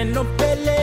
que no pelees.